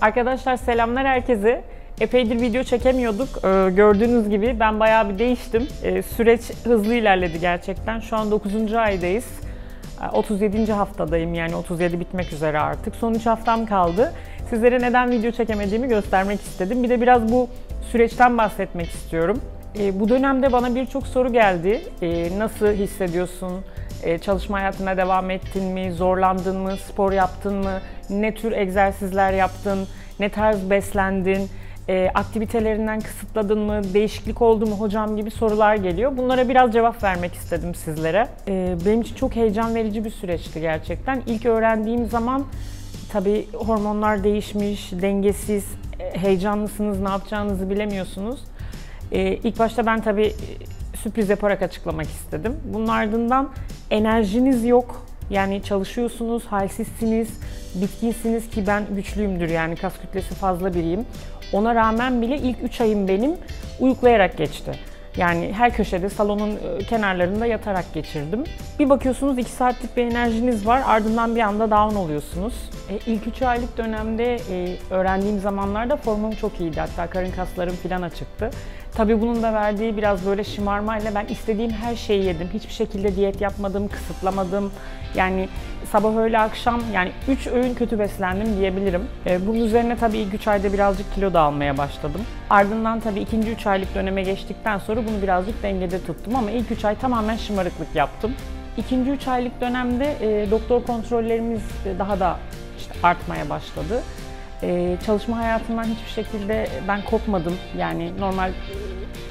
Arkadaşlar selamlar herkese. Epeydir video çekemiyorduk. Gördüğünüz gibi ben bayağı bir değiştim. Süreç hızlı ilerledi gerçekten. Şu an 9. aydayız. 37. haftadayım, yani 37 bitmek üzere artık. Son 3 haftam kaldı. Sizlere neden video çekemediğimi göstermek istedim. Bir de biraz bu süreçten bahsetmek istiyorum. Bu dönemde bana birçok soru geldi. Nasıl hissediyorsun? Çalışma hayatına devam ettin mi? Zorlandın mı? Spor yaptın mı? Ne tür egzersizler yaptın? Ne tarz beslendin? Aktivitelerinden kısıtladın mı? Değişiklik oldu mu hocam gibi sorular geliyor. Bunlara biraz cevap vermek istedim sizlere. Benim için çok heyecan verici bir süreçti gerçekten. İlk öğrendiğim zaman tabii hormonlar değişmiş, dengesiz, heyecanlısınız, ne yapacağınızı bilemiyorsunuz. İlk başta ben tabii sürpriz yaparak açıklamak istedim. Bunun ardından enerjiniz yok. Yani çalışıyorsunuz, halsizsiniz, bitkinsiniz ki ben güçlüyümdür, yani kas kütlesi fazla biriyim. Ona rağmen bile ilk 3 ayım benim uyuklayarak geçti. Yani her köşede, salonun kenarlarında yatarak geçirdim. Bir bakıyorsunuz 2 saatlik bir enerjiniz var, ardından bir anda down oluyorsunuz. İlk 3 aylık dönemde öğrendiğim zamanlarda formum çok iyiydi. Hatta karın kaslarım falan açıktı. Tabii bunun da verdiği biraz böyle şımarmayla ben istediğim her şeyi yedim. Hiçbir şekilde diyet yapmadım, kısıtlamadım. Yani sabah, öğle, akşam, yani 3 öğün kötü beslendim diyebilirim. Bunun üzerine tabii ilk 3 ayda birazcık kilo da almaya başladım. Ardından tabii ikinci 3 aylık döneme geçtikten sonra bunu birazcık dengede tuttum ama ilk 3 ay tamamen şımarıklık yaptım. İkinci 3 aylık dönemde doktor kontrollerimiz daha da işte artmaya başladı. Çalışma hayatından hiçbir şekilde ben kopmadım. Yani normal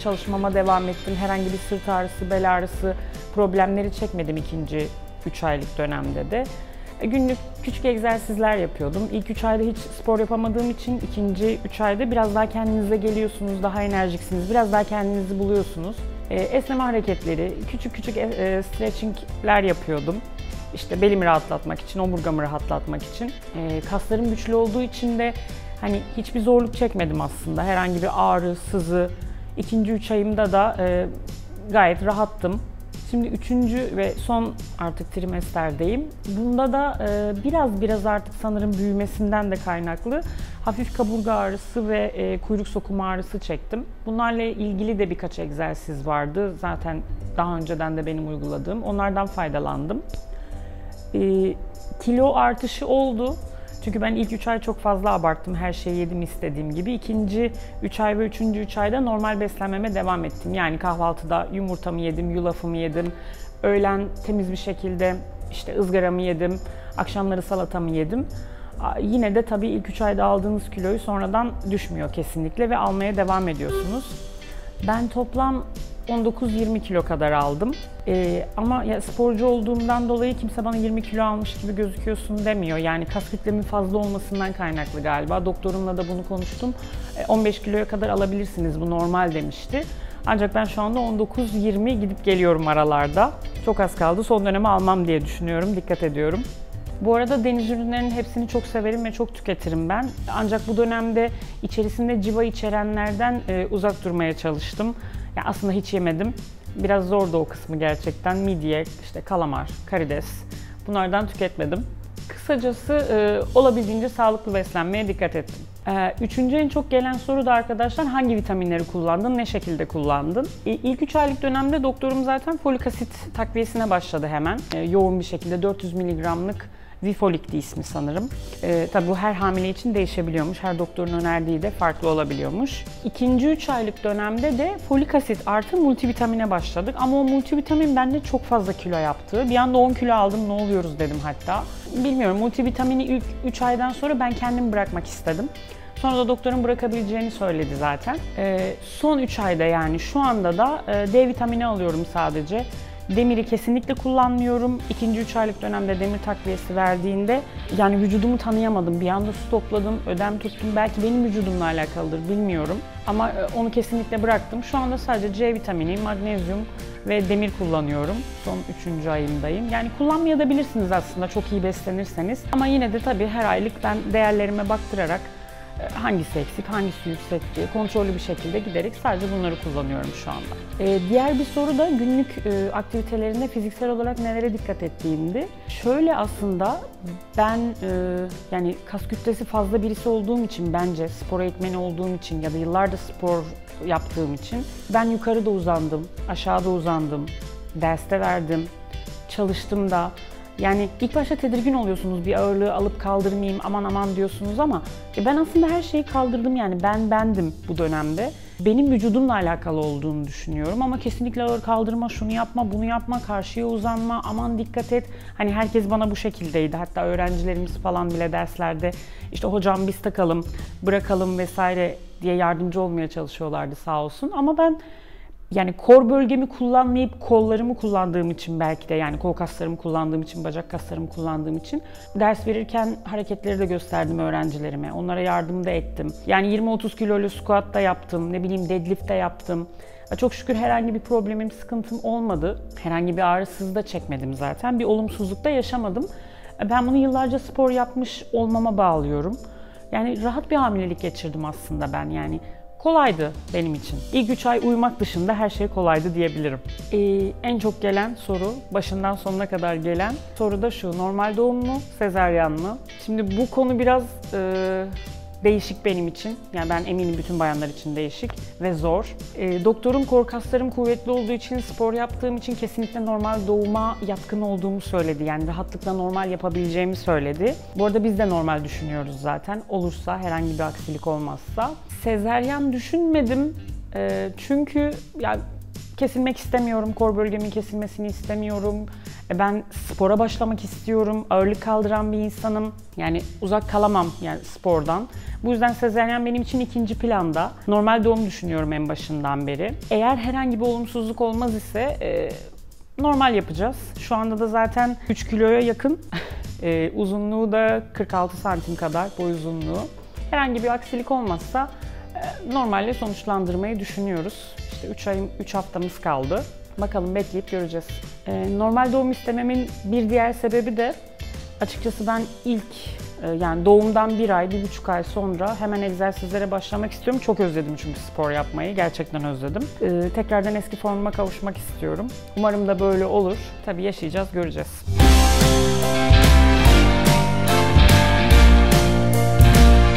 çalışmama devam ettim. Herhangi bir sırt ağrısı, bel ağrısı problemleri çekmedim ikinci 3 aylık dönemde de. Günlük küçük egzersizler yapıyordum. İlk 3 ayda hiç spor yapamadığım için ikinci 3 ayda biraz daha kendinize geliyorsunuz, daha enerjiksiniz, biraz daha kendinizi buluyorsunuz. Esneme hareketleri, küçük stretchingler yapıyordum. İşte belimi rahatlatmak için, omurgamı rahatlatmak için. Kaslarım güçlü olduğu için de hani hiçbir zorluk çekmedim aslında. Herhangi bir ağrı, sızı. İkinci 3 ayımda da gayet rahattım. Şimdi 3. ve son artık trimesterdeyim. Bunda da biraz artık sanırım büyümesinden de kaynaklı hafif kaburga ağrısı ve kuyruk sokuma ağrısı çektim. Bunlarla ilgili de birkaç egzersiz vardı. Zaten daha önceden de benim uyguladığım. Onlardan faydalandım. Kilo artışı oldu. Çünkü ben ilk 3 ay çok fazla abarttım. Her şeyi yedim istediğim gibi. İkinci 3 ay ve üçüncü 3 ayda normal beslenmeme devam ettim. Yani kahvaltıda yumurtamı yedim, yulafımı yedim. Öğlen temiz bir şekilde işte ızgaramı yedim. Akşamları salatamı yedim. Yine de tabii ilk 3 ayda aldığınız kiloyu sonradan düşmüyor kesinlikle ve almaya devam ediyorsunuz. Ben toplam 19-20 kilo kadar aldım. Ama ya sporcu olduğumdan dolayı kimse bana 20 kilo almış gibi gözüküyorsun demiyor. Yani kas kütlemin fazla olmasından kaynaklı galiba. Doktorumla da bunu konuştum. 15 kiloya kadar alabilirsiniz, bu normal demişti. Ancak ben şu anda 19-20 gidip geliyorum aralarda. Çok az kaldı. Son dönemi almam diye düşünüyorum. Dikkat ediyorum. Bu arada deniz ürünlerinin hepsini çok severim ve çok tüketirim ben. Ancak bu dönemde içerisinde civa içerenlerden uzak durmaya çalıştım. Yani aslında hiç yemedim. Biraz zordu o kısmı gerçekten. Midye, işte kalamar, karides, bunlardan tüketmedim. Kısacası olabildiğince sağlıklı beslenmeye dikkat ettim. 3. en çok gelen soru da arkadaşlar, hangi vitaminleri kullandın, ne şekilde kullandın? İlk 3 aylık dönemde doktorum zaten folik asit takviyesine başladı hemen. Yoğun bir şekilde 400 mg'lık Vifolik'ti ismi sanırım. Tabii bu her hamile için değişebiliyormuş. Her doktorun önerdiği de farklı olabiliyormuş. İkinci 3 aylık dönemde de folik asit artı multivitamine başladık. Ama o multivitamin bende çok fazla kilo yaptı. Bir anda 10 kilo aldım, ne oluyoruz dedim hatta. Bilmiyorum, multivitamini ilk 3 aydan sonra ben kendim bırakmak istedim. Sonra da doktorun bırakabileceğini söyledi zaten. Son 3 ayda, yani şu anda da D vitamini alıyorum sadece. Demiri kesinlikle kullanmıyorum. İkinci 3 aylık dönemde demir takviyesi verdiğinde yani vücudumu tanıyamadım. Bir anda su topladım, ödem tuttum. Belki benim vücudumla alakalıdır, bilmiyorum. Ama onu kesinlikle bıraktım. Şu anda sadece C vitamini, magnezyum ve demir kullanıyorum. Son 3. ayımdayım. Yani kullanmayabilirsiniz aslında çok iyi beslenirseniz. Ama yine de tabii her aylık ben değerlerime baktırarak hangisi eksik, hangisi yüksek diye kontrollü bir şekilde giderek sadece bunları kullanıyorum şu anda. Diğer bir soru da günlük aktivitelerinde fiziksel olarak nelere dikkat ettiğimdi. Şöyle aslında ben yani kas kütlesi fazla birisi olduğum için bence spor eğitmeni olduğum için ya da yıllardır spor yaptığım için ben yukarıda uzandım, aşağıda uzandım, derste verdim, çalıştım da. Yani ilk başta tedirgin oluyorsunuz, bir ağırlığı alıp kaldırmayayım, aman aman diyorsunuz ama ben aslında her şeyi kaldırdım, yani bendim bu dönemde. Benim vücudumla alakalı olduğunu düşünüyorum ama kesinlikle ağır kaldırma, şunu yapma, bunu yapma, karşıya uzanma, aman dikkat et. Hani herkes bana bu şekildeydi, hatta öğrencilerimiz falan bile derslerde işte hocam biz takalım, bırakalım vesaire diye yardımcı olmaya çalışıyorlardı sağ olsun ama ben... Yani kor bölgemi kullanmayıp kollarımı kullandığım için belki de yani kol kaslarımı kullandığım için, bacak kaslarımı kullandığım için ders verirken hareketleri de gösterdim öğrencilerime. Onlara yardım da ettim. Yani 20-30 kilolu squat da yaptım, ne bileyim deadlift de yaptım. Çok şükür herhangi bir problemim, sıkıntım olmadı. Herhangi bir ağrısız da çekmedim zaten. Bir olumsuzluk da yaşamadım. Ben bunu yıllarca spor yapmış olmama bağlıyorum. Yani rahat bir hamilelik geçirdim aslında ben yani. Kolaydı benim için. İlk 3 ay uyumak dışında her şey kolaydı diyebilirim. En çok gelen soru, başından sonuna kadar gelen soru da şu, normal doğum mu, sezaryen mı? Şimdi bu konu biraz değişik benim için. Yani ben eminim bütün bayanlar için değişik ve zor. Doktorum kor kaslarım kuvvetli olduğu için, spor yaptığım için kesinlikle normal doğuma yatkın olduğumu söyledi. Yani rahatlıkla normal yapabileceğimi söyledi. Bu arada biz de normal düşünüyoruz zaten. Olursa, herhangi bir aksilik olmazsa. Sezaryen düşünmedim çünkü yani kesilmek istemiyorum, kor bölgemin kesilmesini istemiyorum. Ben spora başlamak istiyorum, ağırlık kaldıran bir insanım. Yani uzak kalamam yani spordan. Bu yüzden sezaryen benim için ikinci planda. Normal doğum düşünüyorum en başından beri. Eğer herhangi bir olumsuzluk olmaz ise normal yapacağız. Şu anda da zaten 3 kiloya yakın. Uzunluğu da 46 santim kadar boy uzunluğu. Herhangi bir aksilik olmazsa normalle sonuçlandırmayı düşünüyoruz. İşte 3 haftamız kaldı. Bakalım, bekleyip göreceğiz. Normal doğum istememin bir diğer sebebi de açıkçası ben ilk yani doğumdan 1 ay, 1,5 ay sonra hemen egzersizlere başlamak istiyorum. Çok özledim çünkü spor yapmayı. Gerçekten özledim. Tekrardan eski formuma kavuşmak istiyorum. Umarım da böyle olur. Tabii yaşayacağız, göreceğiz.